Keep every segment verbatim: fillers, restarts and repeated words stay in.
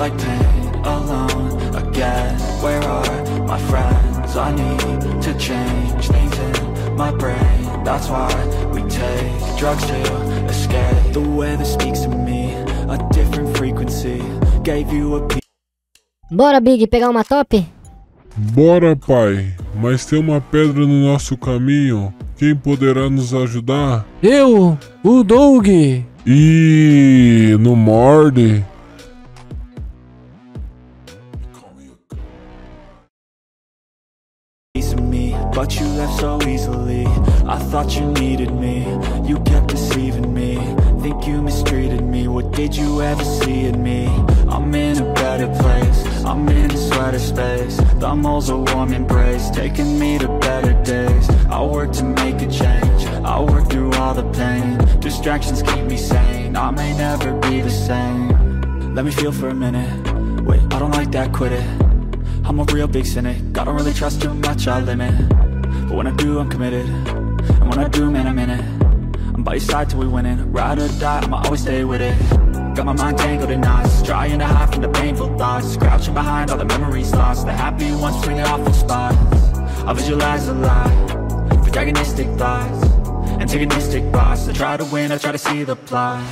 like pain alone again. Where are my friends? I need to change things in my brain. That's why we take drugs to escape. The weather speaks to me, a different frequency. Gave you a piece. Bora, Big, pegar uma top? Bora, pai, mas tem uma pedra no nosso caminho. Quem poderá nos ajudar? Eu, o Doug. E no morde. But you left so easily. I thought you needed me. You kept deceiving me. Think you mistreated me. What did you ever see in me? I'm in a better place. I'm in a sweater space. Thumb holes a warm embrace, taking me to better days. I work to make a change. I work through all the pain. Distractions keep me sane. I may never be the same. Let me feel for a minute. Wait, I don't like that, quit it. I'm a real big cynic. I don't really trust too much, I limit. But when I do, I'm committed. And when I do, man, I'm in it. I'm by your side till we win it. Ride or die, I'ma always stay with it. Got my mind tangled in knots, trying to hide from the painful thoughts, crouching behind all the memories lost. The happy ones bring an awful spot. I visualize a lie, protagonistic thoughts, antagonistic boss. I try to win, I try to see the plot.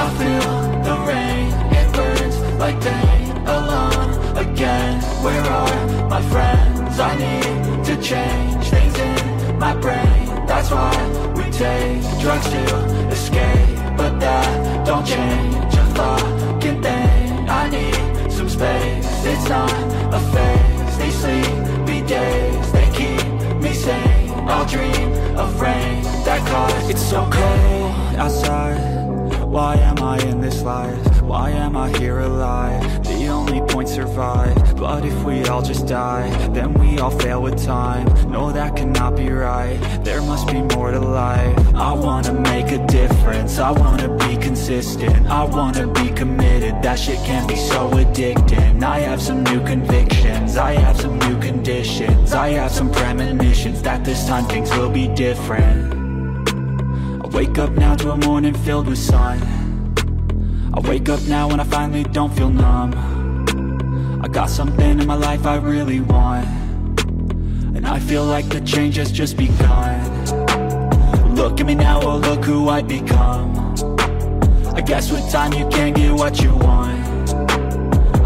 I feel the rain, it burns like pain. Alone again, where are my friends? I need to change things in my brain. That's why we take drugs to escape, but that don't change a fucking thing. I need some space, it's not a phase. These sleepy days, they keep me sane. I'll dream of rain that cause it's so cold outside. Why am I in this life? Why am I here alive? The only point survive. But if we all just die, then we all fail with time. No, that cannot be right. There must be more to life. I wanna make a difference. I wanna be consistent. I wanna be committed. That shit can be so addicting. I have some new convictions. I have some new conditions. I have some premonitions that this time things will be different. Wake up now to a morning filled with sun. I wake up now when I finally don't feel numb. I got something in my life I really want, and I feel like the change has just begun. Look at me now, oh look who I've become. I guess with time you can get what you want.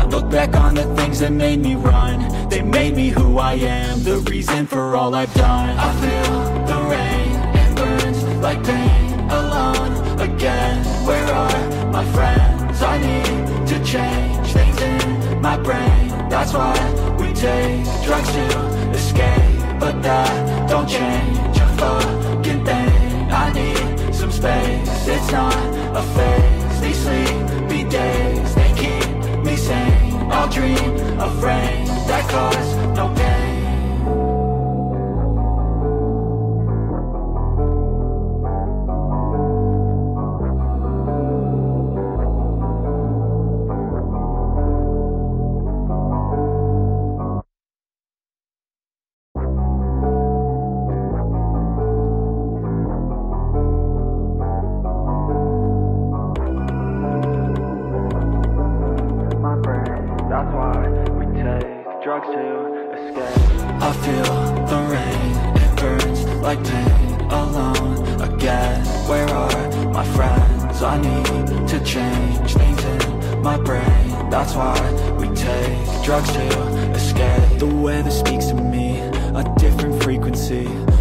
I look back on the things that made me run. They made me who I am, the reason for all I've done. I feel the rain, it burns like pain, alone again. Where are my friends? I need to change things in my brain. That's why we take drugs to escape, but that don't change a fucking thing. I need some space, it's not a phase. These sleepy days, they keep me sane. I'll dream of rain that cause no pain.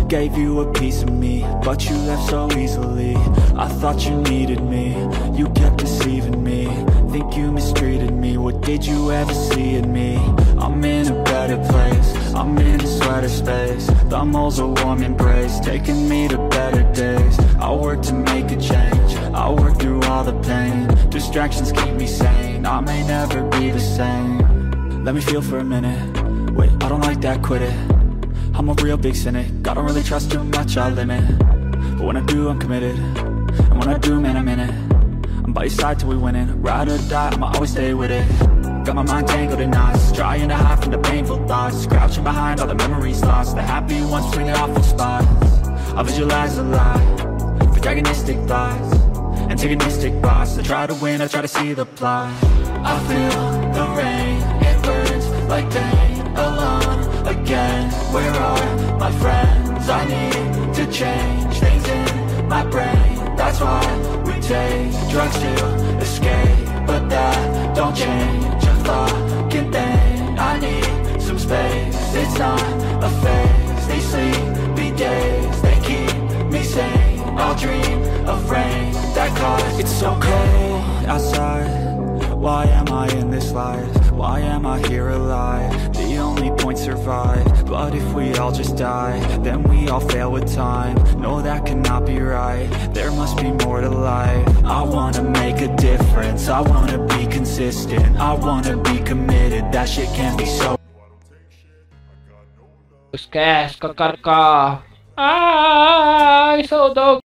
Gave you a piece of me, but you left so easily. I thought you needed me, you kept deceiving me. Think you mistreated me, what did you ever see in me? I'm in a better place, I'm in a sweater space. Thumb holes a warm embrace, taking me to better days. I work to make a change, I work through all the pain. Distractions keep me sane, I may never be the same. Let me feel for a minute, wait, I don't like that, quit it. I'm a real big cynic, I don't really trust too much, I limit. But when I do, I'm committed. And when I do, man, I'm in it. I'm by your side till we win it. Ride or die, I'ma always stay with it. Got my mind tangled in knots, trying to hide from the painful thoughts, crouching behind all the memories lost. The happy ones bring an awful spot. I visualize a lie, protagonistic thoughts, antagonistic boss. I try to win, I try to see the plot. I feel the rain, it burns like pain. Alone again, where are my friends? I need to change things in my brain. That's why we take drugs to escape, but that don't change a fucking thing. I need some space, it's not a phase. These sleepy days, they keep me sane. I'll dream of rain that cause it's so cold outside. Why am I in this life? Why am I here alive? The only point survive. But if we all just die, then we all fail with time. No, that cannot be right. There must be more to life. I wanna make a difference. I wanna be consistent. I wanna be committed. That shit can't be so. Ay, so dope.